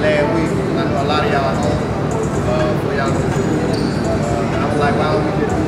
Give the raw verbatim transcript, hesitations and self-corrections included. last week. I know a lot of y'all home uh, for y'all. Uh, I was like, why don't we just